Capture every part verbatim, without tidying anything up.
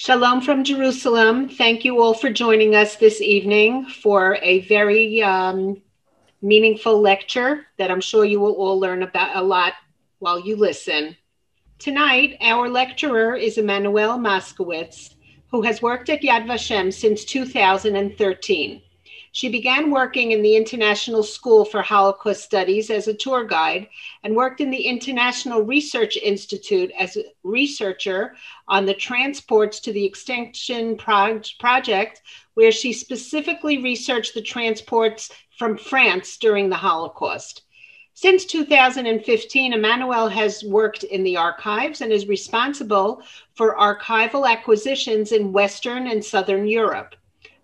Shalom from Jerusalem. Thank you all for joining us this evening for a very um, meaningful lecture that I'm sure you will all learn about a lot while you listen. Tonight, our lecturer is Emmanuel Moskowitz, who has worked at Yad Vashem since two thousand thirteen. She began working in the International School for Holocaust Studies as a tour guide and worked in the International Research Institute as a researcher on the transports to the Extinction Project, where she specifically researched the transports from France during the Holocaust. Since two thousand fifteen, Emmanuelle has worked in the archives and is responsible for archival acquisitions in Western and Southern Europe.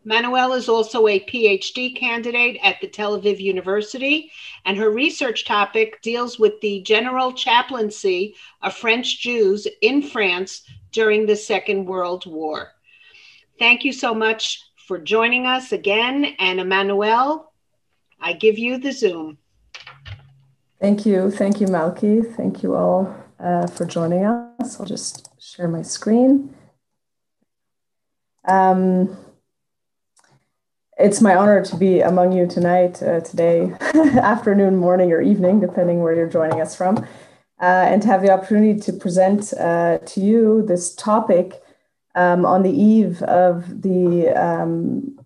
Emmanuelle is also a PhD candidate at the Tel Aviv University, and her research topic deals with the general chaplaincy of French Jews in France during the Second World War. Thank you so much for joining us again. And Emmanuelle, I give you the Zoom. Thank you. Thank you, Malki. Thank you all uh, for joining us. I'll just share my screen. Um, It's my honor to be among you tonight, uh, today, afternoon, morning, or evening, depending where you're joining us from, uh, and to have the opportunity to present uh, to you this topic um, on the eve of the um,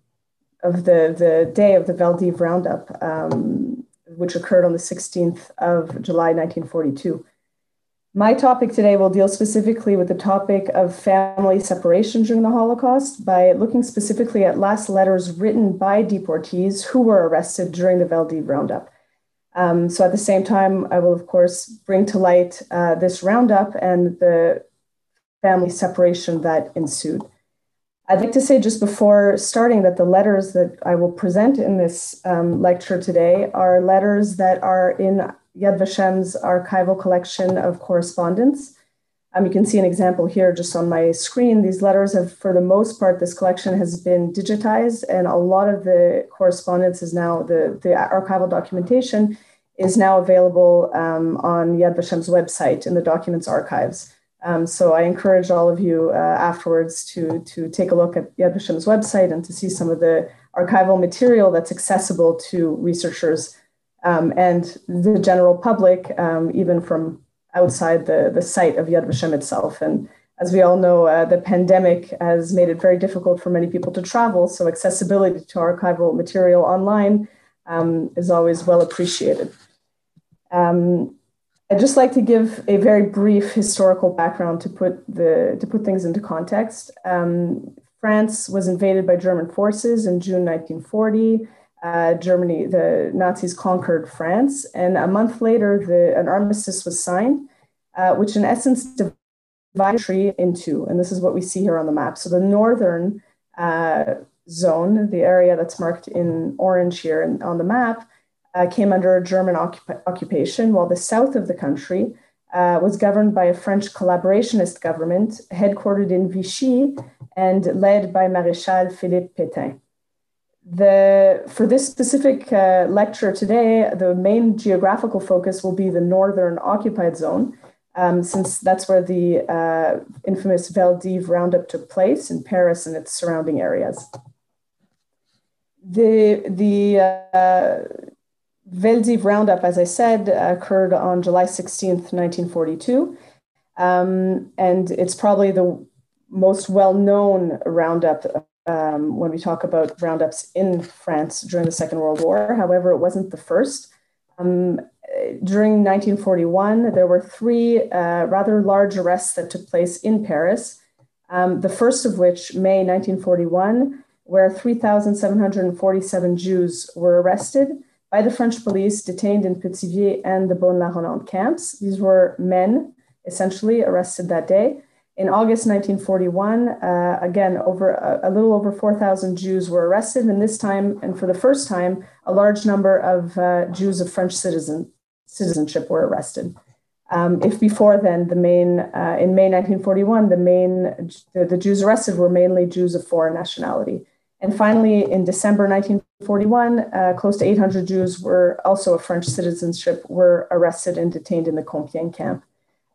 of the, the day of the Vel' d'Hiv Roundup, um, which occurred on the sixteenth of July, nineteen forty-two. My topic today will deal specifically with the topic of family separation during the Holocaust by looking specifically at last letters written by deportees who were arrested during the Vel' d'Hiv Roundup. Um, so at the same time, I will, of course, bring to light uh, this roundup and the family separation that ensued. I'd like to say just before starting that the letters that I will present in this um, lecture today are letters that are in Yad Vashem's archival collection of correspondence. Um, you can see an example here just on my screen. These letters have, for the most part, this collection has been digitized, and a lot of the correspondence is now, the, the archival documentation is now available um, on Yad Vashem's website in the documents archives. Um, so I encourage all of you uh, afterwards to, to take a look at Yad Vashem's website and to see some of the archival material that's accessible to researchers Um, and the general public, um, even from outside the, the site of Yad Vashem itself. And as we all know, uh, the pandemic has made it very difficult for many people to travel, so accessibility to archival material online um, is always well appreciated. Um, I'd just like to give a very brief historical background to put, the, to put things into context. Um, France was invaded by German forces in June nineteen forty. Uh, Germany, the Nazis conquered France, and a month later, the, an armistice was signed, uh, which in essence divided the country in two, and this is what we see here on the map. So the northern uh, zone, the area that's marked in orange here in, on the map, uh, came under German occup occupation, while the south of the country uh, was governed by a French collaborationist government headquartered in Vichy and led by Maréchal Philippe Pétain. The, for this specific uh, lecture today, the main geographical focus will be the northern occupied zone, um, since that's where the uh, infamous Vel' d'Hiv Roundup took place in Paris and its surrounding areas. The, the uh, Vel' d'Hiv Roundup, as I said, occurred on July sixteenth, nineteen forty-two, um, and it's probably the most well-known roundup Um, when we talk about roundups in France during the Second World War. However, it wasn't the first. Um, during nineteen forty-one, there were three uh, rather large arrests that took place in Paris, um, the first of which, May nineteen forty-one, where three thousand seven hundred forty-seven Jews were arrested by the French police detained in Pithiviers and the Beaune-la-Rolande camps. These were men, essentially, arrested that day. In August nineteen forty-one, uh, again, over a, a little over four thousand Jews were arrested, and this time, and for the first time, a large number of uh, Jews of French citizen, citizenship were arrested. Um, if before then, the main, uh, in May nineteen forty-one, the main, the, the Jews arrested were mainly Jews of foreign nationality. And finally, in December nineteen forty-one, uh, close to eight hundred Jews were also of French citizenship were arrested and detained in the Compiègne camp.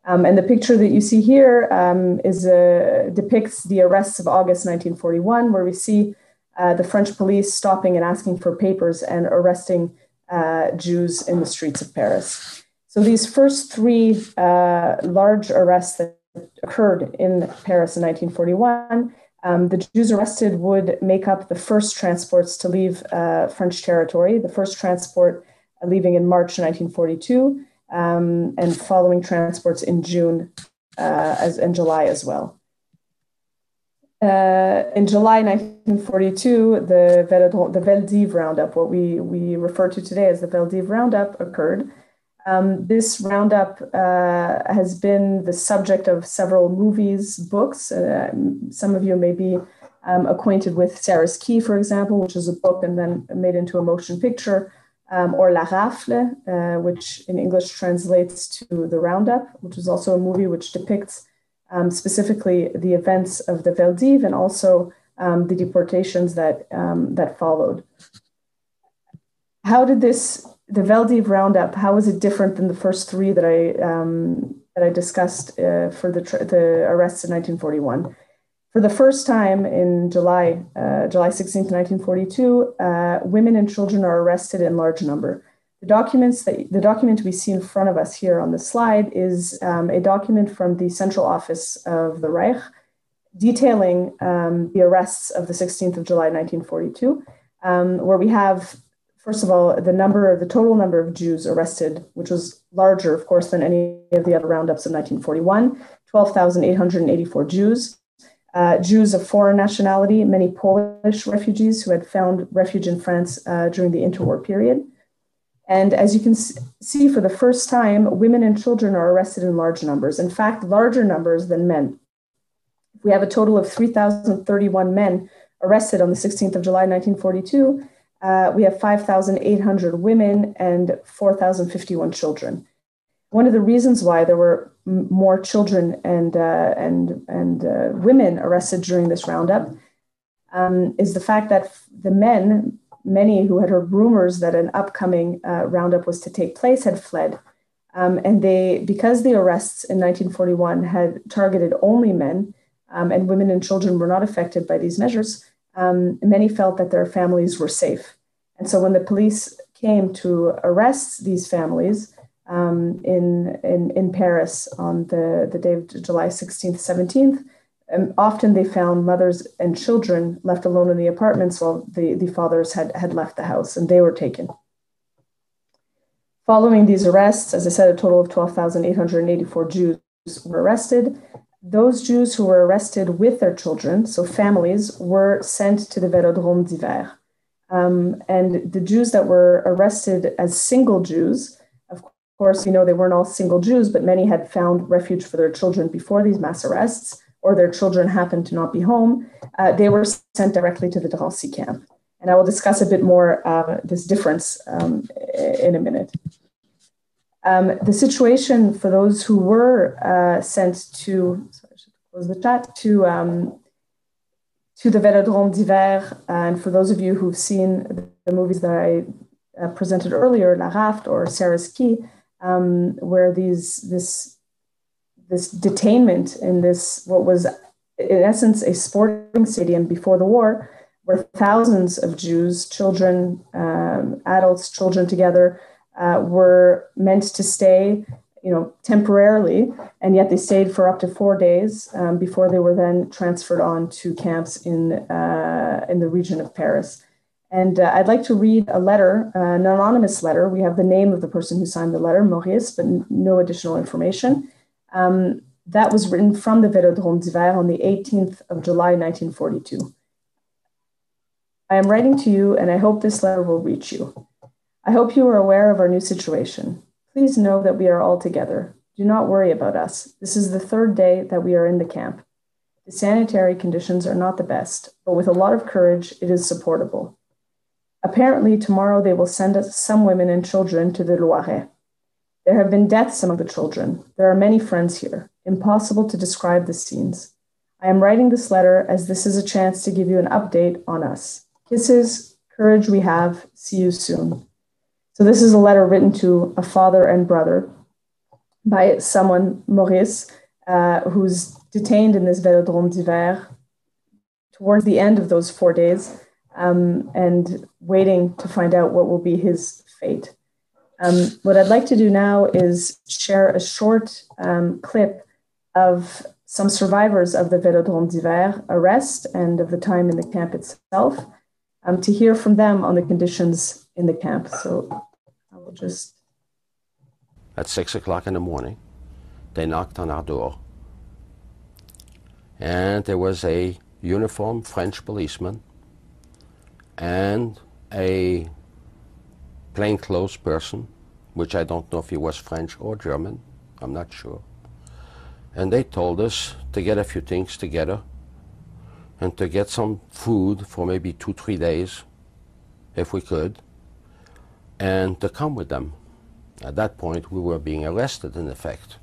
Um, and the picture that you see here um, is uh, depicts the arrests of August nineteen forty-one, where we see uh, the French police stopping and asking for papers and arresting uh, Jews in the streets of Paris. So these first three uh, large arrests that occurred in Paris in nineteen forty-one, um, the Jews arrested would make up the first transports to leave uh, French territory, the first transport uh, leaving in March nineteen forty-two, Um, and following transports in June uh, as, and July as well. Uh, in July nineteen forty-two, the Vel' d'Hiv Roundup, what we, we refer to today as the Vel' d'Hiv Roundup, occurred. Um, this roundup uh, has been the subject of several movies, books. Uh, some of you may be um, acquainted with Sarah's Key, for example, which is a book and then made into a motion picture. Um, or La Rafle, uh, which in English translates to The Roundup, which is also a movie which depicts um, specifically the events of the Vel' d'Hiv and also um, the deportations that, um, that followed. How did this, the Vel' d'Hiv Roundup, how is it different than the first three that I, um, that I discussed uh, for the, the arrests in nineteen forty-one? For the first time in July, uh, July sixteenth, nineteen forty-two, uh, women and children are arrested in large number. The documents that, the document we see in front of us here on the slide is um, a document from the Central Office of the Reich detailing um, the arrests of the sixteenth of July, nineteen forty-two, um, where we have, first of all, the number, the total number of Jews arrested, which was larger, of course, than any of the other roundups of nineteen forty-one, twelve thousand eight hundred eighty-four Jews. Uh, Jews of foreign nationality, many Polish refugees who had found refuge in France uh, during the interwar period. And as you can see, for the first time, women and children are arrested in large numbers. In fact, larger numbers than men. We have a total of three thousand thirty-one men arrested on the sixteenth of July, nineteen forty-two. Uh, we have five thousand eight hundred women and four thousand fifty-one children. One of the reasons why there were more children and uh, and and uh, women arrested during this roundup um, is the fact that the men, many who had heard rumors that an upcoming uh, roundup was to take place, had fled, um, and they because the arrests in nineteen forty-one had targeted only men, um, and women and children were not affected by these measures. Um, many felt that their families were safe, and so when the police came to arrest these families. Um, in, in, in Paris on the, the day of July sixteenth, seventeenth. Um, often they found mothers and children left alone in the apartments while the, the fathers had, had left the house and they were taken. Following these arrests, as I said, a total of twelve thousand eight hundred eighty-four Jews were arrested. Those Jews who were arrested with their children, so families, were sent to the Vélodrome d'Hiver. Um, and the Jews that were arrested as single Jews, of course, you know, they weren't all single Jews, but many had found refuge for their children before these mass arrests, or their children happened to not be home. Uh, they were sent directly to the Drancy camp. And I will discuss a bit more uh, this difference um, in a minute. Um, the situation for those who were uh, sent to, sorry, I should close the chat, to, um, to the Vélodrome d'Hiver, and for those of you who've seen the movies that I uh, presented earlier, La Rafle or Sarah's Key, Um, where these this this detainment in this what was in essence a sporting stadium before the war, where thousands of Jews, children, um, adults, children together, uh, were meant to stay, you know, temporarily, and yet they stayed for up to four days um, before they were then transferred on to camps in uh, in the region of Paris. And uh, I'd like to read a letter, uh, an anonymous letter. We have the name of the person who signed the letter, Maurice, but no additional information. Um, that was written from the Vélodrome d'Hiver on the eighteenth of July, nineteen forty-two. I am writing to you, and I hope this letter will reach you. I hope you are aware of our new situation. Please know that we are all together. Do not worry about us. This is the third day that we are in the camp. The sanitary conditions are not the best, but with a lot of courage, it is supportable. Apparently, tomorrow they will send us some women and children to the Loiret. There have been deaths among the children. There are many friends here. Impossible to describe the scenes. I am writing this letter as this is a chance to give you an update on us. Kisses, courage we have. See you soon. So this is a letter written to a father and brother by someone, Maurice, uh, who's detained in this Velodrome d'hiver towards the end of those four days um, and waiting to find out what will be his fate. Um, what I'd like to do now is share a short um, clip of some survivors of the Velodrome d'hiver arrest and of the time in the camp itself, um, to hear from them on the conditions in the camp. So I will just... At six o'clock in the morning, they knocked on our door. And there was a uniformed French policeman and a plainclothes person, which I don't know if he was French or German, I'm not sure. And they told us to get a few things together and to get some food for maybe two, three days, if we could, and to come with them. At that point, we were being arrested, in effect.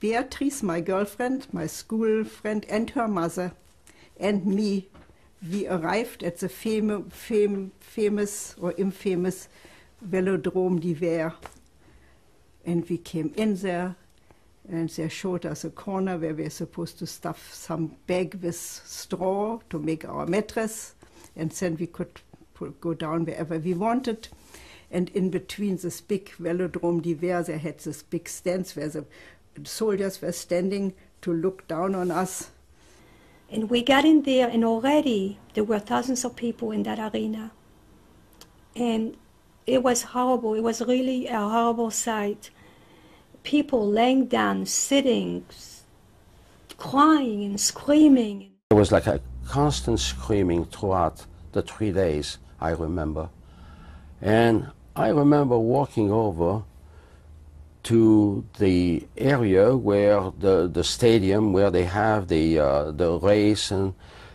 Beatrice, my girlfriend, my school friend, and her mother, and me, we arrived at the fam fam famous or infamous Velodrome d'hiver. And we came in there, and they showed us a corner where we were supposed to stuff some bag with straw to make our mattress, and then we could go down wherever we wanted. And in between this big Velodrome d'hiver, they had this big stands where the soldiers were standing to look down on us. And we got in there, and already there were thousands of people in that arena. And it was horrible. It was really a horrible sight. People laying down, sitting, crying and screaming. It was like a constant screaming throughout the three days, I remember. And I remember walking over to the area where the, the stadium, where they have the, uh, the race, and,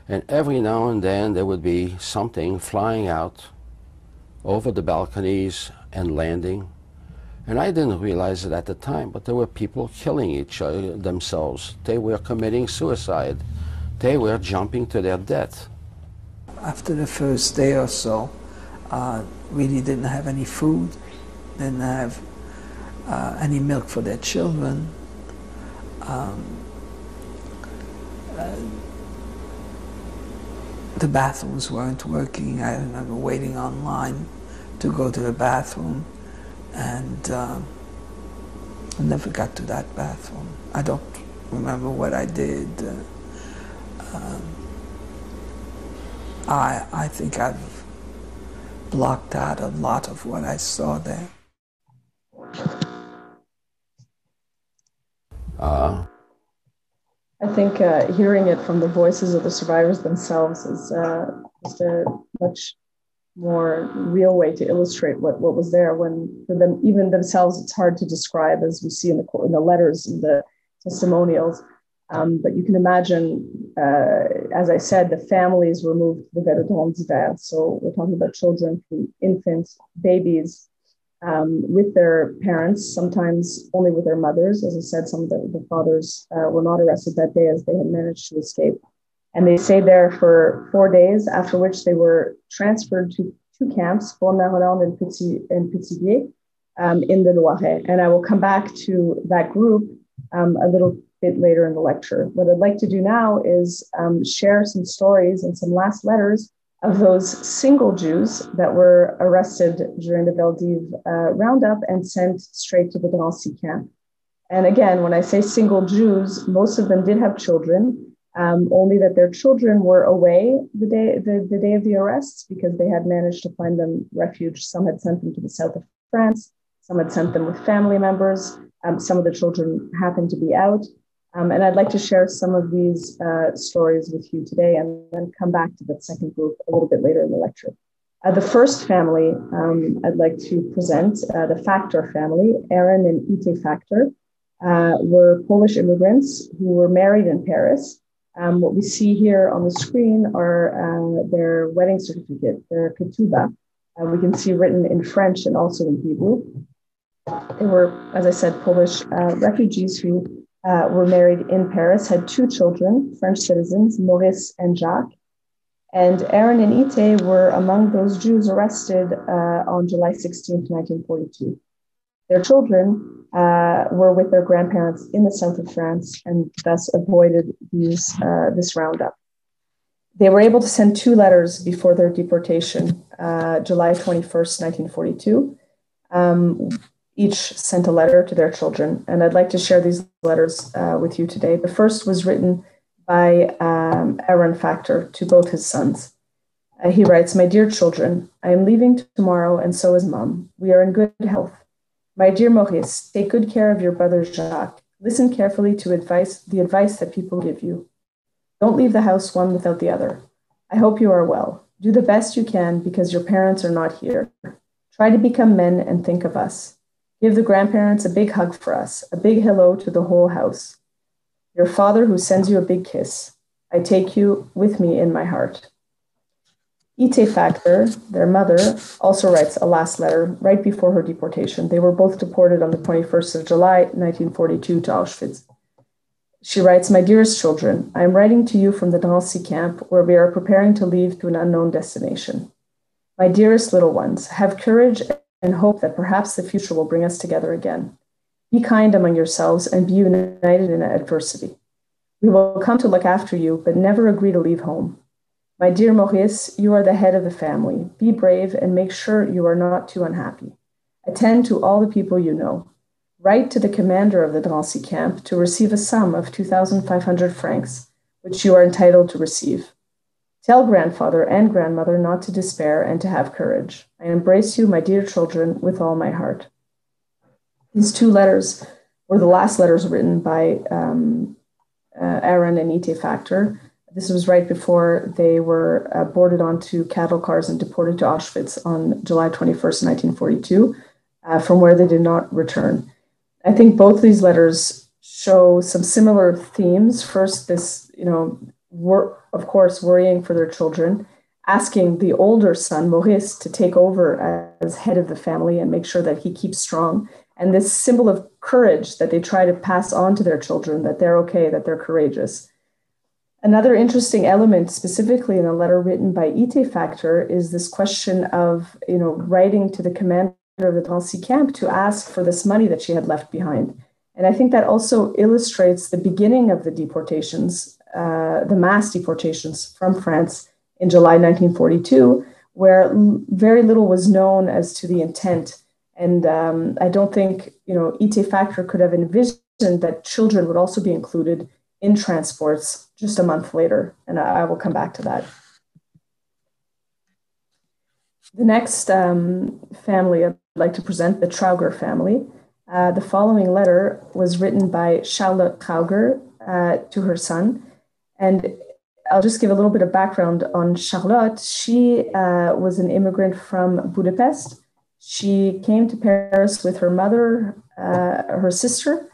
and every now and then there would be something flying out over the balconies and landing. And I didn't realize it at the time, but there were people killing each other themselves. They were committing suicide. They were jumping to their death. After the first day or so, uh, really didn't have any food, didn't have uh, any milk for their children. Um, uh, the bathrooms weren't working. I remember waiting online to go to the bathroom, and um, I never got to that bathroom. I don't remember what I did. Uh, um, I, I think I've blocked out a lot of what I saw there. Uh, I think uh, hearing it from the voices of the survivors themselves is uh, just a much more real way to illustrate what, what was there, when for them, even themselves, it's hard to describe, as we see in the, in the letters and the testimonials. Um, but you can imagine, uh, as I said, the families were moved to the Velodrome d'hiver. So we're talking about children, from infants, babies, um, with their parents, sometimes only with their mothers. As I said, some of the, the fathers uh, were not arrested that day, as they had managed to escape. And they stayed there for four days, after which they were transferred to two camps, Beaune-la-Rolande and Pithiviers, and Pithiviers, um, in the Loiret. And I will come back to that group um, a little bit later in the lecture. What I'd like to do now is um, share some stories and some last letters of those single Jews that were arrested during the Vel' d'Hiv uh, Roundup and sent straight to the Drancy camp. And again, when I say single Jews, most of them did have children, um, only that their children were away the day, the, the day of the arrests, because they had managed to find them refuge. Some had sent them to the south of France, some had sent them with family members, um, some of the children happened to be out. Um, and I'd like to share some of these uh, stories with you today, and then come back to that second group a little bit later in the lecture. Uh, the first family um, I'd like to present, uh, the Factor family. Aaron and Ite Factor uh, were Polish immigrants who were married in Paris. Um, what we see here on the screen are uh, their wedding certificate, their ketubah. Uh, we can see written in French and also in Hebrew. They were, as I said, Polish uh, refugees who Uh, were married in Paris, had two children, French citizens, Maurice and Jacques. And Aaron and Ite were among those Jews arrested uh, on July sixteenth, nineteen forty-two. Their children uh, were with their grandparents in the south of France and thus avoided these, uh, this roundup. They were able to send two letters before their deportation, uh, July twenty-first, nineteen forty-two. Um, each sent a letter to their children. And I'd like to share these letters uh, with you today. The first was written by um, Aaron Factor to both his sons. Uh, he writes, "My dear children, I am leaving tomorrow and so is Mom. We are in good health. My dear Maurice, take good care of your brother Jacques. Listen carefully to advice, the advice that people give you. Don't leave the house one without the other. I hope you are well. Do the best you can because your parents are not here. Try to become men and think of us. Give the grandparents a big hug for us, a big hello to the whole house. Your father who sends you a big kiss. I take you with me in my heart." Ite Factor, their mother, also writes a last letter right before her deportation. They were both deported on the twenty-first of July, nineteen forty-two to Auschwitz. She writes, "My dearest children, I am writing to you from the Drancy camp where we are preparing to leave to an unknown destination. My dearest little ones, have courage and hope that perhaps the future will bring us together again. Be kind among yourselves and be united in adversity. We will come to look after you, but never agree to leave home. My dear Maurice, you are the head of the family. Be brave and make sure you are not too unhappy. Attend to all the people you know. Write to the commander of the Drancy camp to receive a sum of two thousand five hundred francs, which you are entitled to receive. Tell grandfather and grandmother not to despair and to have courage. I embrace you, my dear children, with all my heart." These two letters were the last letters written by um, uh, Aaron and Ite Factor. This was right before they were uh, boarded onto cattle cars and deported to Auschwitz on July twenty-first, nineteen forty-two, uh, from where they did not return. I think both these letters show some similar themes. First, this, you know, were, of course, worrying for their children, asking the older son, Maurice, to take over as head of the family and make sure that he keeps strong. And this symbol of courage that they try to pass on to their children, that they're okay, that they're courageous. Another interesting element, specifically in a letter written by Ite Factor, is this question of, you know, writing to the commander of the Drancy camp to ask for this money that she had left behind. And I think that also illustrates the beginning of the deportations, uh, the mass deportations from France in July nineteen forty-two, where very little was known as to the intent. And um, I don't think, you know, Ite Factor could have envisioned that children would also be included in transports just a month later, and I will come back to that. The next um, family I'd like to present, the Trauger family. Uh, the following letter was written by Charlotte Trauger uh, to her son, and I'll just give a little bit of background on Charlotte. She uh, was an immigrant from Budapest. She came to Paris with her mother, uh, her sister,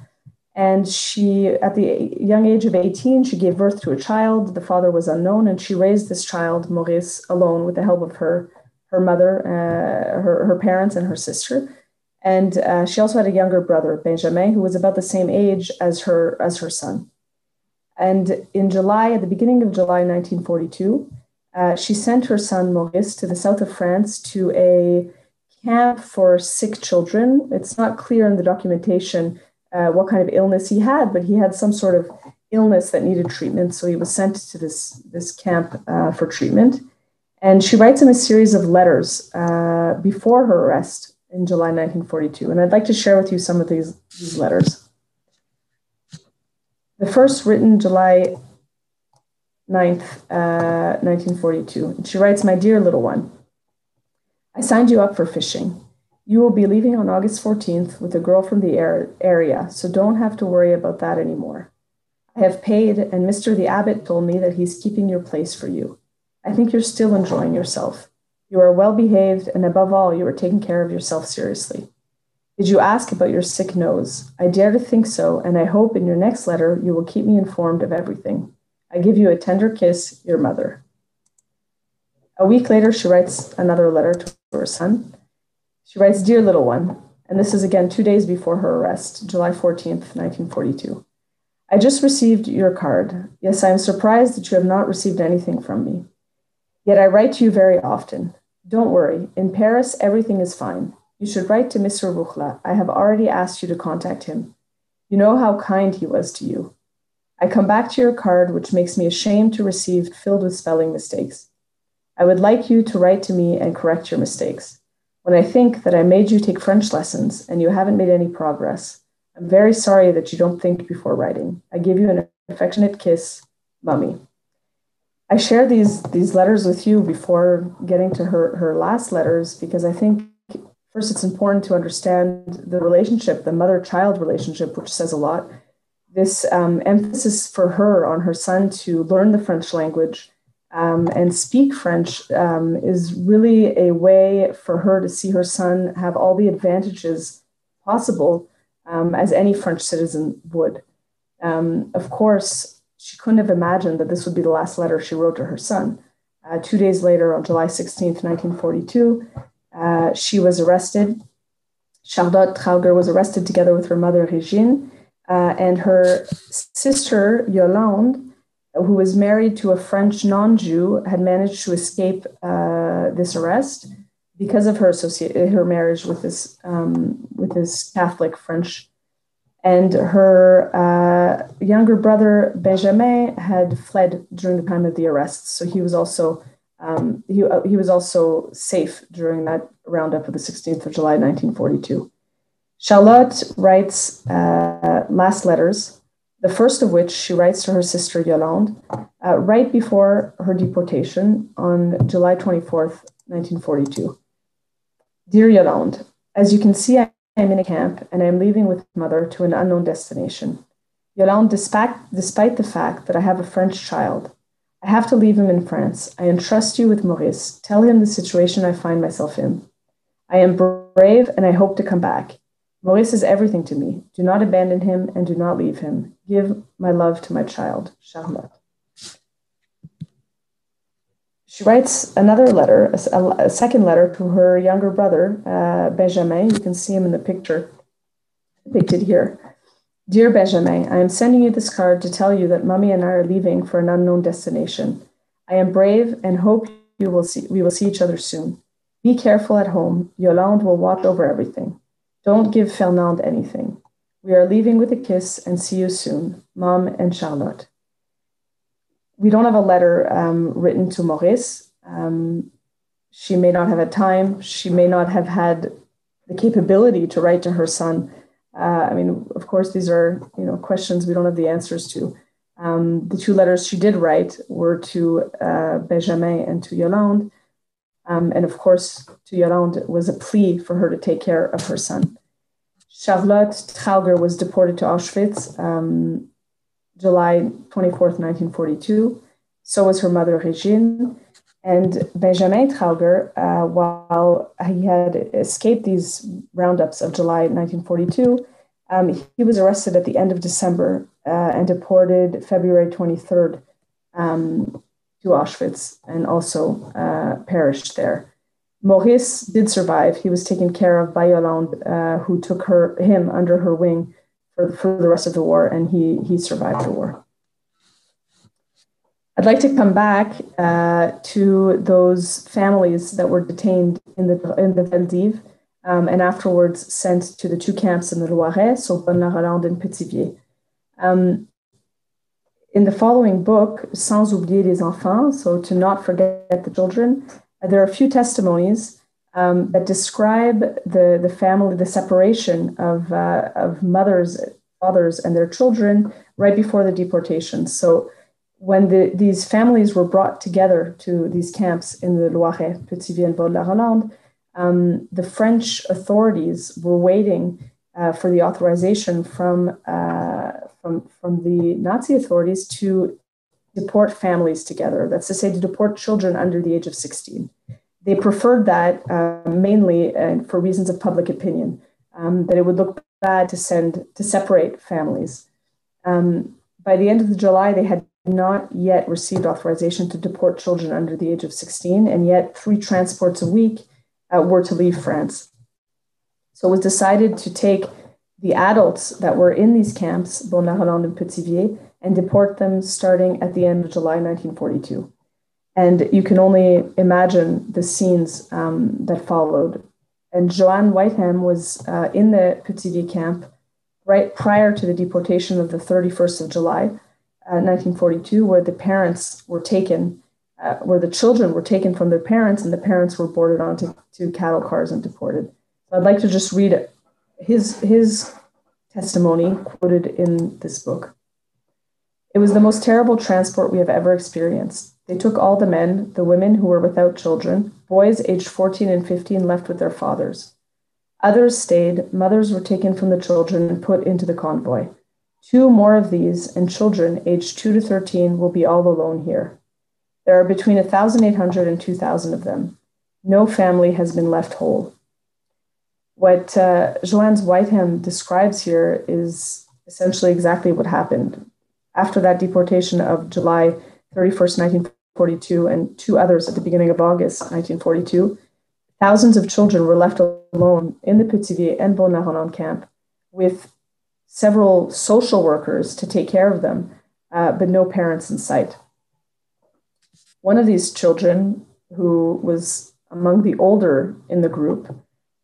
and she, at the young age of eighteen, she gave birth to a child. The father was unknown, and she raised this child, Maurice, alone with the help of her, her mother, uh, her, her parents, and her sister. And uh, she also had a younger brother, Benjamin, who was about the same age as her, as her son. And in July, at the beginning of July nineteen forty-two, uh, she sent her son, Maurice, to the south of France to a camp for sick children. It's not clear in the documentation Uh, what kind of illness he had, but he had some sort of illness that needed treatment. So he was sent to this, this camp uh, for treatment. And she writes him a series of letters uh, before her arrest in July nineteen forty-two. And I'd like to share with you some of these, these letters. The first written July ninth, nineteen forty-two. And she writes, "My dear little one, I signed you up for fishing. You will be leaving on August fourteenth with a girl from the area, so don't have to worry about that anymore. I have paid, and Mister the Abbot told me that he's keeping your place for you. I think you're still enjoying yourself. You are well behaved, and above all, you are taking care of yourself seriously. Did you ask about your sick nose? I dare to think so, and I hope in your next letter you will keep me informed of everything. I give you a tender kiss, your mother." A week later, she writes another letter to her son. She writes, "Dear little one," and this is again two days before her arrest, July fourteenth, nineteen forty-two. "I just received your card. Yes, I am surprised that you have not received anything from me. Yet I write to you very often. Don't worry. In Paris, everything is fine. You should write to Mister Ruchla. I have already asked you to contact him. You know how kind he was to you. I come back to your card, which makes me ashamed to receive, filled with spelling mistakes. I would like you to write to me and correct your mistakes. When I think that I made you take French lessons and you haven't made any progress, I'm very sorry that you don't think before writing. I give you an affectionate kiss, Mummy. I shared these, these letters with you before getting to her, her last letters, because I think first it's important to understand the relationship, the mother-child relationship, which says a lot. This um, emphasis for her on her son to learn the French language Um, and speak French um, is really a way for her to see her son have all the advantages possible um, as any French citizen would. Um, of course, she couldn't have imagined that this would be the last letter she wrote to her son. Uh, two days later, on July sixteenth, nineteen forty-two, uh, she was arrested. Charlotte Trauger was arrested together with her mother, Régine, uh, and her sister, Yolande, who was married to a French non-Jew, had managed to escape uh, this arrest because of her associate, her marriage with this um, with this Catholic French. And her uh, younger brother, Benjamin, had fled during the time of the arrests. So he was also um, he, uh, he was also safe during that roundup of the sixteenth of July, nineteen forty-two. Charlotte writes uh, last letters, the first of which she writes to her sister Yolande uh, right before her deportation on July twenty-fourth, nineteen forty-two. Dear Yolande, as you can see, I am in a camp and I am leaving with mother to an unknown destination. Yolande, despite, despite the fact that I have a French child, I have to leave him in France. I entrust you with Maurice. Tell him the situation I find myself in. I am brave and I hope to come back. Maurice is everything to me. Do not abandon him and do not leave him. Give my love to my child, Charlotte. She writes another letter, a, a second letter to her younger brother, uh, Benjamin. You can see him in the picture depicted here. Dear Benjamin, I am sending you this card to tell you that Mummy and I are leaving for an unknown destination. I am brave and hope you will see, we will see each other soon. Be careful at home. Yolande will watch over everything. Don't give Fernand anything. We are leaving with a kiss and see you soon, Mom and Charlotte. We don't have a letter um, written to Maurice. Um, she may not have had time. She may not have had the capability to write to her son. Uh, I mean, of course, these are you know questions we don't have the answers to. Um, the two letters she did write were to uh, Benjamin and to Yolande. Um, and of course, to Yolande was a plea for her to take care of her son. Charlotte Trauger was deported to Auschwitz um, July twenty-fourth, nineteen forty-two. So was her mother, Régine. And Benjamin Trauger, uh, while he had escaped these roundups of July nineteen forty-two, um, he was arrested at the end of December uh, and deported February twenty-third. Um, to Auschwitz and also uh, perished there. Maurice did survive. He was taken care of by Yolande, uh, who took her him under her wing for, for the rest of the war, and he, he survived the war. I'd like to come back uh, to those families that were detained in the, in the Vel' d'Hiv um, and afterwards sent to the two camps in the Loiret, so Beaune-la-Rolande and Pithiviers. Um, In the following book, Sans oublier les enfants, so to not forget the children, there are a few testimonies um, that describe the, the family, the separation of, uh, of mothers, fathers, and their children right before the deportation. So when the, these families were brought together to these camps in the Loiret, Pithiviers and Beaune-la-Rolande, um, the French authorities were waiting Uh, for the authorization from, uh, from, from the Nazi authorities to deport families together. That's to say, to deport children under the age of sixteen. They preferred that uh, mainly uh, for reasons of public opinion, um, that it would look bad to send, to separate families. Um, by the end of the July, they had not yet received authorization to deport children under the age of sixteen, and yet three transports a week uh, were to leave France. So it was decided to take the adults that were in these camps, Beaune-la-Rolande and Pithiviers, and deport them starting at the end of July nineteen forty-two. And you can only imagine the scenes um, that followed. And Joanne Whiteham was uh, in the Pithiviers camp right prior to the deportation of the thirty-first of July, uh, nineteen forty-two, where the parents were taken, uh, where the children were taken from their parents, and the parents were boarded onto to cattle cars and deported. So I'd like to just read his, his testimony quoted in this book. It was the most terrible transport we have ever experienced. They took all the men, the women who were without children, boys aged fourteen and fifteen left with their fathers. Others stayed, mothers were taken from the children and put into the convoy. Two more of these and children aged two to thirteen will be all alone here. There are between one thousand eight hundred and two thousand of them. No family has been left whole. What uh, Joanne Whiteham describes here is essentially exactly what happened. After that deportation of July thirty-first, nineteen forty-two, and two others at the beginning of August nineteen forty-two, thousands of children were left alone in the Pithiviers and Beaune-la-Rolande camp with several social workers to take care of them, uh, but no parents in sight. One of these children, who was among the older in the group,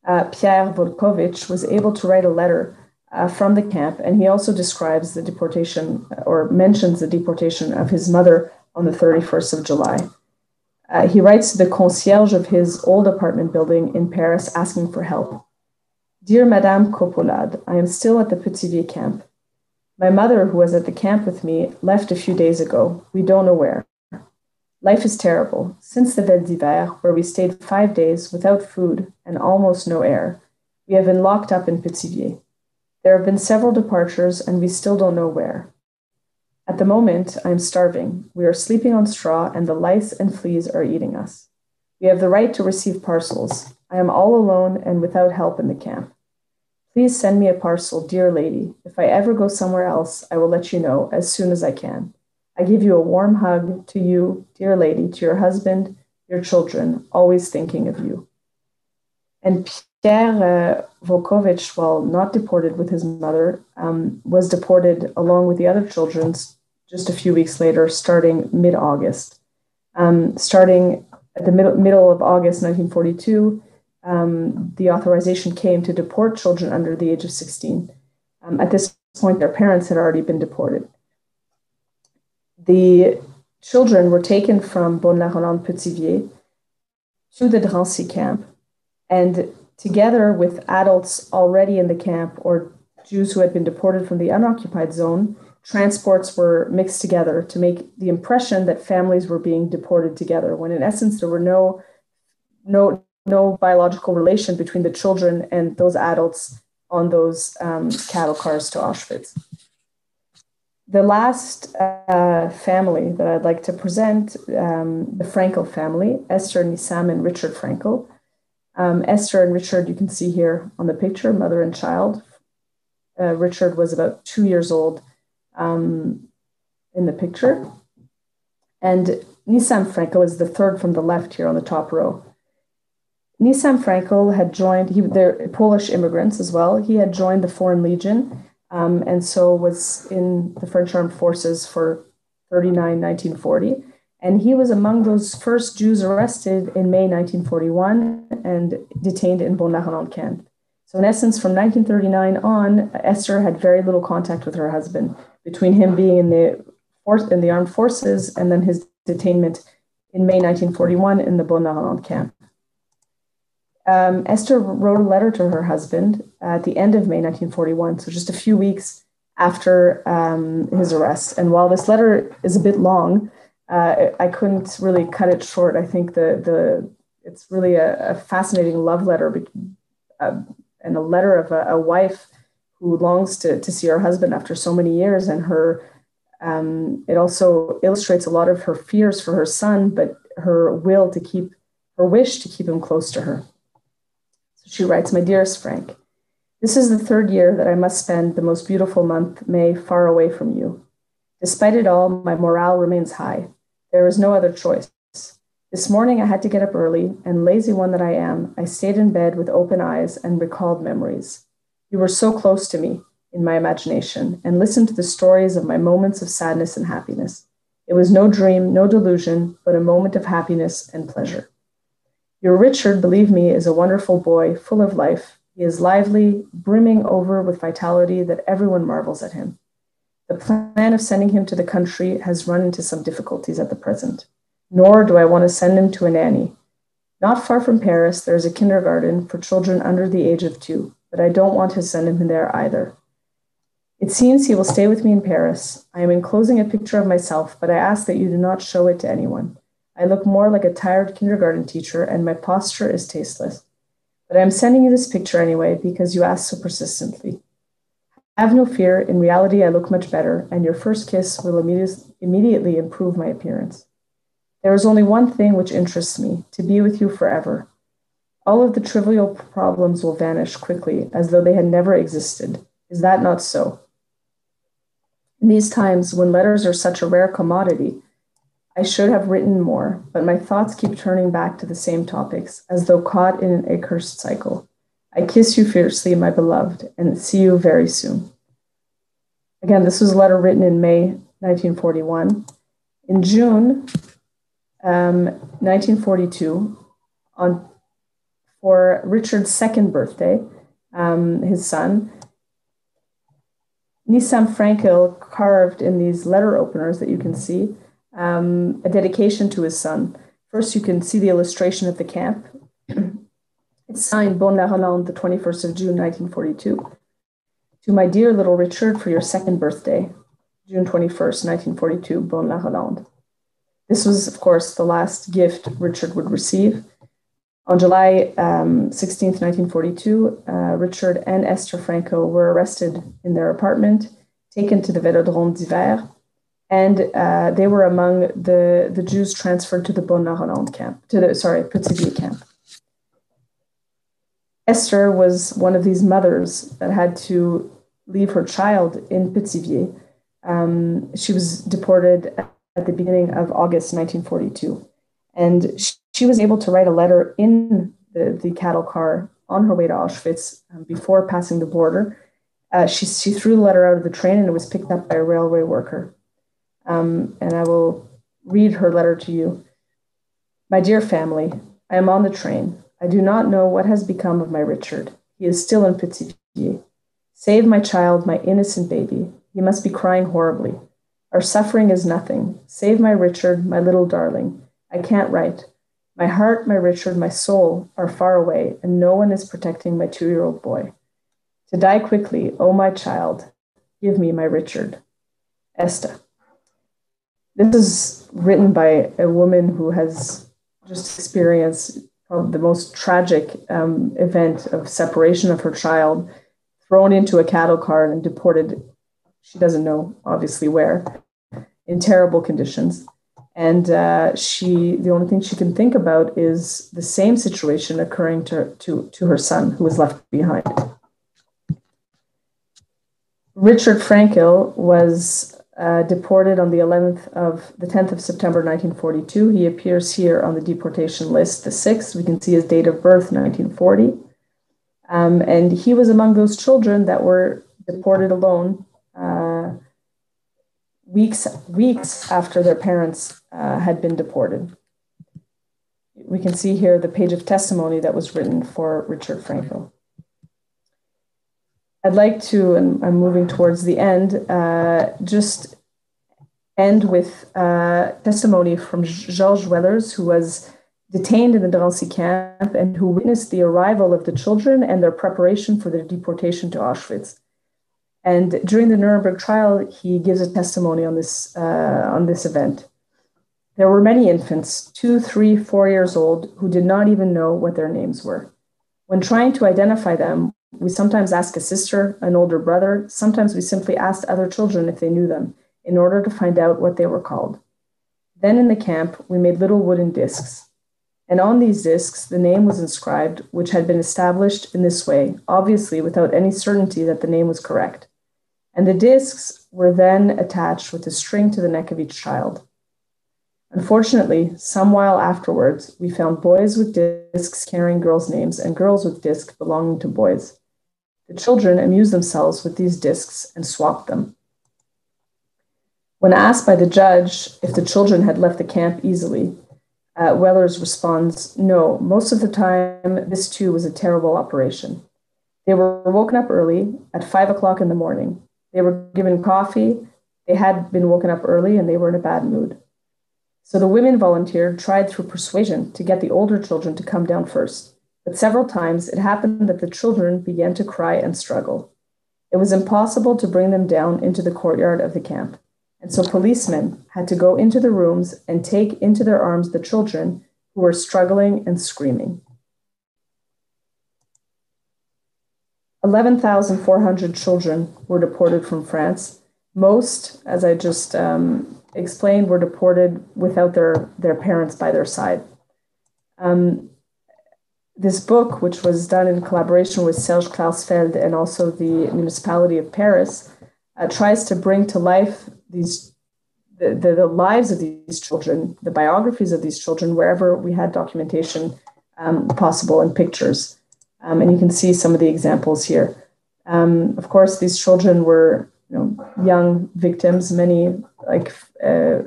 uh, Pierre Wolkowicz, was able to write a letter Uh, from the camp, and he also describes the deportation, or mentions the deportation of his mother on the thirty-first of July. Uh, he writes to the concierge of his old apartment building in Paris asking for help. Dear Madame Coppolade, I am still at the Pithiviers camp. My mother, who was at the camp with me, left a few days ago. We don't know where. Life is terrible. Since the Vel' d'Hiv, where we stayed five days without food and almost no air, we have been locked up in Pithiviers. There have been several departures, and we still don't know where. At the moment, I am starving. We are sleeping on straw, and the lice and fleas are eating us. We have the right to receive parcels. I am all alone and without help in the camp. Please send me a parcel, dear lady. If I ever go somewhere else, I will let you know as soon as I can. I give you a warm hug to you, dear lady, to your husband, your children, always thinking of you. And Pierre uh, Wolkowicz, while not deported with his mother, um, was deported along with the other children just a few weeks later, starting mid-August. Um, starting at the middle, middle of August nineteen forty-two, um, the authorization came to deport children under the age of sixteen. Um, at this point, their parents had already been deported. The children were taken from Beaune-la-Rolande Pithiviers to the Drancy camp, and together with adults already in the camp or Jews who had been deported from the unoccupied zone, transports were mixed together to make the impression that families were being deported together, when in essence there were no, no, no biological relation between the children and those adults on those um, cattle cars to Auschwitz. The last uh, family that I'd like to present, um, the Frankel family, Esther, Nissam, and Richard Frankel. Um, Esther and Richard, you can see here on the picture, mother and child. Uh, Richard was about two years old um, in the picture. And Nissam Frankel is the third from the left here on the top row. Nissam Frankel had joined, he, they're Polish immigrants as well. He had joined the Foreign Legion um, and so was in the French Armed Forces for thirty-nine, nineteen forty. And he was among those first Jews arrested in May nineteen forty-one and detained in Beaune-la-Rolande camp. So in essence, from nineteen thirty-nine on, Esther had very little contact with her husband, between him being in the, in the armed forces and then his detainment in May nineteen forty-one in the Beaune-la-Rolande camp. Um, Esther wrote a letter to her husband at the end of May nineteen forty-one, so just a few weeks after um, his arrest. And while this letter is a bit long, Uh, I couldn't really cut it short. I think the the it's really a, a fascinating love letter be, uh, and a letter of a, a wife who longs to, to see her husband after so many years. And her um, it also illustrates a lot of her fears for her son, but her will to keep, her wish to keep him close to her. So she writes, "My dearest Frank, this is the third year that I must spend the most beautiful month, May, far away from you. Despite it all, my morale remains high. There is no other choice. This morning I had to get up early, and lazy one that I am, I stayed in bed with open eyes and recalled memories. You were so close to me in my imagination, and listened to the stories of my moments of sadness and happiness. It was no dream, no delusion, but a moment of happiness and pleasure. Your Richard, believe me, is a wonderful boy, full of life. He is lively, brimming over with vitality that everyone marvels at him. The plan of sending him to the country has run into some difficulties at the present, nor do I want to send him to a nanny. Not far from Paris, there is a kindergarten for children under the age of two, but I don't want to send him there either. It seems he will stay with me in Paris. I am enclosing a picture of myself, but I ask that you do not show it to anyone. I look more like a tired kindergarten teacher, and my posture is tasteless. But I am sending you this picture anyway, because you asked so persistently. Have no fear, in reality I look much better, and your first kiss will immedi- immediately improve my appearance. There is only one thing which interests me, to be with you forever. All of the trivial problems will vanish quickly, as though they had never existed. Is that not so? In these times, when letters are such a rare commodity, I should have written more, but my thoughts keep turning back to the same topics, as though caught in an accursed cycle. I kiss you fiercely, my beloved, and see you very soon. Again, this was a letter written in May nineteen forty-one. In June um, nineteen forty-two, on for Richard's second birthday, um, his son, Nissam Frankel carved in these letter openers that you can see um, a dedication to his son. First, you can see the illustration of the camp. It's signed Beaune-la-Rolande, the twenty-first of June, nineteen forty-two. To my dear little Richard for your second birthday, June twenty-first, nineteen forty-two, Beaune-la-Rolande. This was, of course, the last gift Richard would receive. On July um, sixteenth, nineteen forty-two, uh, Richard and Esther Frankel were arrested in their apartment, taken to the Velodrome d'Hiver, and uh, they were among the, the Jews transferred to the Beaune-la-Rolande camp, to the, sorry, Pithiviers camp. Esther was one of these mothers that had to leave her child in Pithiviers. Um, she was deported at the beginning of August nineteen forty-two. And she, she was able to write a letter in the, the cattle car on her way to Auschwitz um, before passing the border. Uh, she, she threw the letter out of the train and it was picked up by a railway worker. Um, and I will read her letter to you. My dear family, I am on the train. I do not know what has become of my Richard. He is still in Pithiviers. Save my child, my innocent baby. He must be crying horribly. Our suffering is nothing. Save my Richard, my little darling. I can't write. My heart, my Richard, my soul are far away, and no one is protecting my two-year-old boy. To die quickly, oh my child, give me my Richard. Esther. This is written by a woman who has just experienced probably the most tragic um, event of separation of her child, thrown into a cattle car and deported, she doesn't know obviously where, in terrible conditions. And uh, she, the only thing she can think about is the same situation occurring to, to, to her son, who was left behind. Richard Frankel was uh, deported on the tenth of September, nineteen forty-two. He appears here on the deportation list, the sixth. We can see his date of birth, nineteen forty. Um, and he was among those children that were deported alone uh, weeks, weeks after their parents Uh, had been deported. We can see here the page of testimony that was written for Richard Frankel. I'd like to, and I'm moving towards the end, uh, just end with uh, testimony from Georges Wellers, who was detained in the Drancy camp and who witnessed the arrival of the children and their preparation for their deportation to Auschwitz. And during the Nuremberg trial, he gives a testimony on this, uh, on this event. There were many infants, two, three, four years old, who did not even know what their names were. When trying to identify them, we sometimes asked a sister, an older brother. Sometimes we simply asked other children if they knew them in order to find out what they were called. Then in the camp, we made little wooden discs. And on these discs, the name was inscribed, which had been established in this way, obviously without any certainty that the name was correct. And the discs were then attached with a string to the neck of each child. Unfortunately, some while afterwards, we found boys with discs carrying girls' names and girls with discs belonging to boys. The children amused themselves with these discs and swapped them. When asked by the judge if the children had left the camp easily, Uh, Wellers responds, no, most of the time, this too was a terrible operation. They were woken up early at five o'clock in the morning. They were given coffee. They had been woken up early and they were in a bad mood. So the women volunteered, tried through persuasion to get the older children to come down first. But several times it happened that the children began to cry and struggle. It was impossible to bring them down into the courtyard of the camp. And so policemen had to go into the rooms and take into their arms the children who were struggling and screaming. eleven thousand four hundred children were deported from France. Most, as I just um, explained, were deported without their, their parents by their side. Um, this book, which was done in collaboration with Serge Klarsfeld and also the municipality of Paris, uh, tries to bring to life these the, the, the lives of these children, the biographies of these children, wherever we had documentation um, possible and pictures. Um, and you can see some of the examples here. Um, of course, these children were you know, young victims. Many, like uh,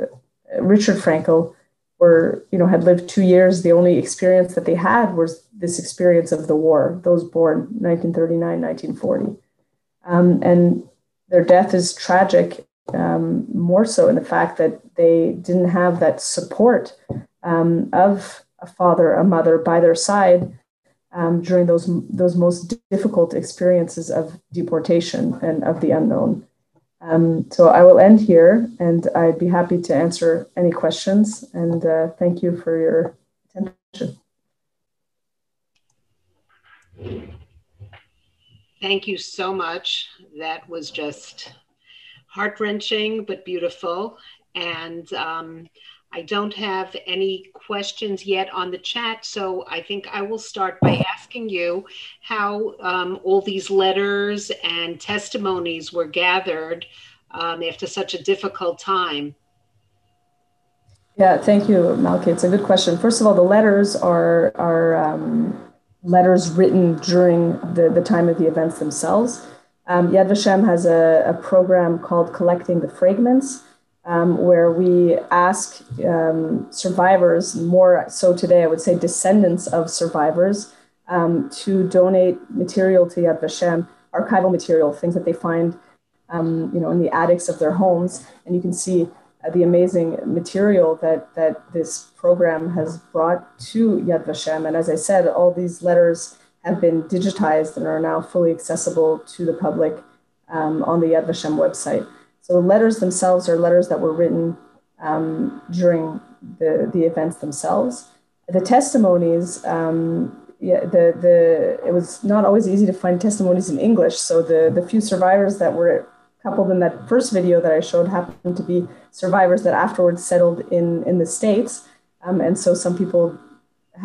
Richard Frankel, were you know had lived two years. The only experience that they had was this experience of the war. Those born nineteen thirty-nine, nineteen forty, um, and their death is tragic. Um, more so in the fact that they didn't have that support um, of a father, a mother by their side. Um, during those those most difficult experiences of deportation and of the unknown. Um, so I will end here, and I'd be happy to answer any questions, and uh, thank you for your attention. Thank you so much. That was just heart-wrenching, but beautiful. And um, I don't have any questions yet on the chat, so I think I will start by asking you how um, all these letters and testimonies were gathered um, after such a difficult time. Yeah, thank you, Malki. It's a good question. First of all, the letters are, are um, letters written during the, the time of the events themselves. Um, Yad Vashem has a, a program called Collecting the Fragments, Um, where we ask um, survivors, more so today, I would say descendants of survivors, um, to donate material to Yad Vashem, archival material, things that they find um, you know, in the attics of their homes. And you can see uh, the amazing material that, that this program has brought to Yad Vashem. And as I said, all these letters have been digitized and are now fully accessible to the public um, on the Yad Vashem website. So the letters themselves are letters that were written um, during the, the events themselves. The testimonies, um, yeah, the, the, it was not always easy to find testimonies in English. So the, the few survivors that were coupled in that first video that I showed happened to be survivors that afterwards settled in, in the States. Um, and so some people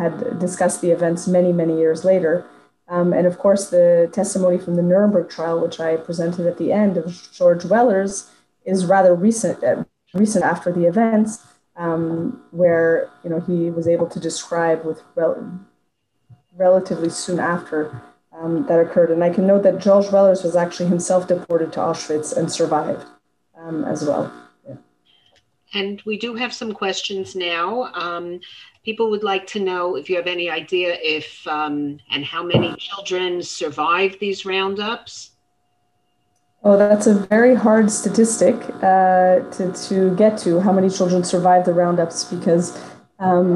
had discussed the events many, many years later. Um, and of course, the testimony from the Nuremberg trial, which I presented at the end, of Georges Wellers, is rather recent, uh, recent after the events, um, where you know he was able to describe with rel relatively soon after um, that occurred. And I can note that Georges Wellers was actually himself deported to Auschwitz and survived um, as well. Yeah. And we do have some questions now. Um, People would like to know if you have any idea if um, and how many children survived these roundups. Oh, that's a very hard statistic uh, to, to get to, how many children survived the roundups, because um,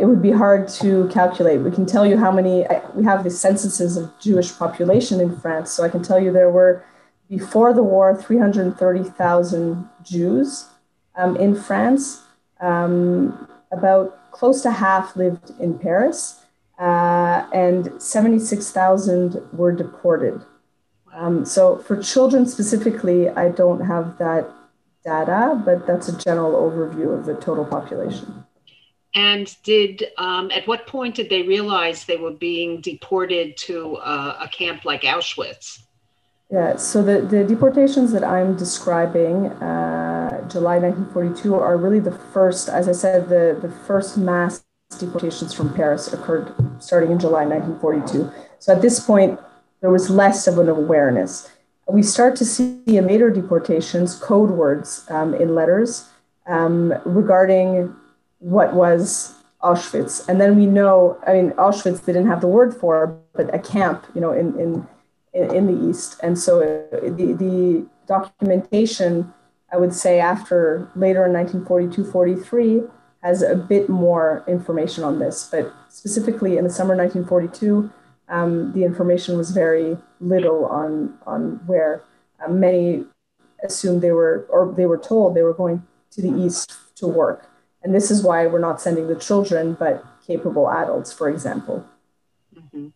it would be hard to calculate. We can tell you how many, I, we have the censuses of Jewish population in France. So I can tell you there were, before the war, three hundred thirty thousand Jews um, in France. Um, about close to half lived in Paris, uh, and seventy-six thousand were deported. Um, so for children specifically, I don't have that data, but that's a general overview of the total population. And did, um, at what point did they realize they were being deported to a, a camp like Auschwitz? Yeah, so the, the deportations that I'm describing, uh, July nineteen forty-two, are really the first, as I said, the, the first mass deportations from Paris occurred starting in July nineteen forty-two. So at this point, there was less of an awareness. We start to see in later deportations code words um, in letters um, regarding what was Auschwitz. And then we know, I mean, Auschwitz, they didn't have the word for, but a camp, you know, in in, in the East. And so the, the documentation, I would say, after later in nineteen forty-two forty-three, has a bit more information on this. But specifically in the summer nineteen forty-two, um, the information was very little on, on where uh, many assumed they were, or they were told they were going to the East to work. And this is why we're not sending the children, but capable adults, for example. Mm-hmm.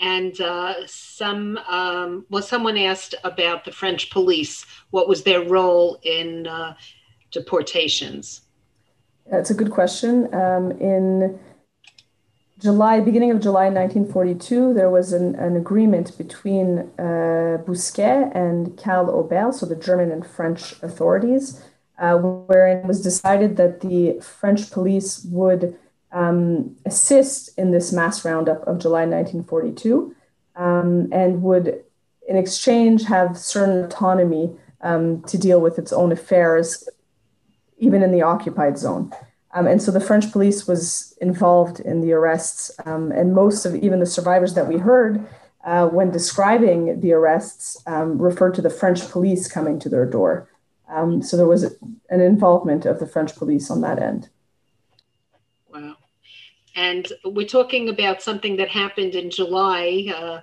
And uh, some, um, well, someone asked about the French police. What was their role in uh, deportations? That's a good question. Um, in July, beginning of July nineteen forty-two, there was an, an agreement between uh, Bousquet and Karl Aubert, so the German and French authorities, Uh, wherein it was decided that the French police would um, assist in this mass roundup of July nineteen forty-two, um, and would, in exchange, have certain autonomy um, to deal with its own affairs, even in the occupied zone. Um, and so the French police was involved in the arrests, um, and most of even the survivors that we heard uh, when describing the arrests um, referred to the French police coming to their door. Um, so there was an involvement of the French police on that end. Wow. And we're talking about something that happened in July. Uh,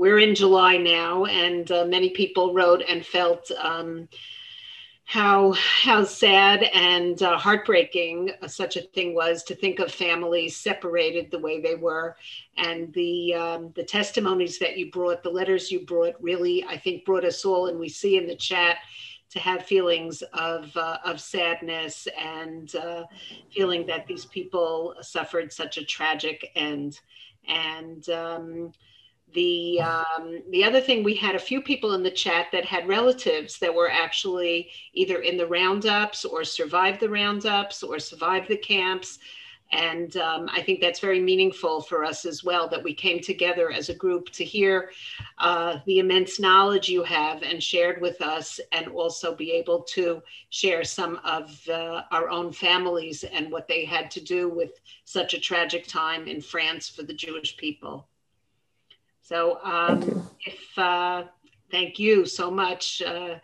we're in July now, and uh, many people wrote and felt um, how, how sad and uh, heartbreaking such a thing was, to think of families separated the way they were. And the, um, the testimonies that you brought, the letters you brought, really, I think, brought us all, and we see in the chat, to have feelings of, uh, of sadness and uh, feeling that these people suffered such a tragic end. And um, the, um, the other thing, we had a few people in the chat that had relatives that were actually either in the roundups or survived the roundups or survived the camps. And um, I think that's very meaningful for us as well, that we came together as a group to hear uh, the immense knowledge you have and shared with us, and also be able to share some of uh, our own families and what they had to do with such a tragic time in France for the Jewish people. So um, thank you. If, uh, thank you so much. Uh,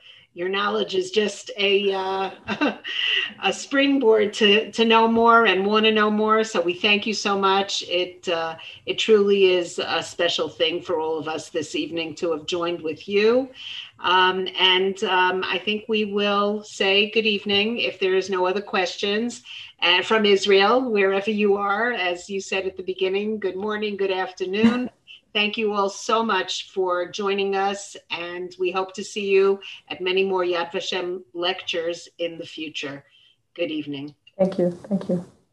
Your knowledge is just a, uh, a springboard to, to know more and want to know more. So we thank you so much. It, uh, it truly is a special thing for all of us this evening to have joined with you. Um, and um, I think we will say good evening if there is no other questions. And from Israel, wherever you are, as you said at the beginning, good morning, good afternoon. Thank you all so much for joining us, and we hope to see you at many more Yad Vashem lectures in the future. Good evening. Thank you. Thank you.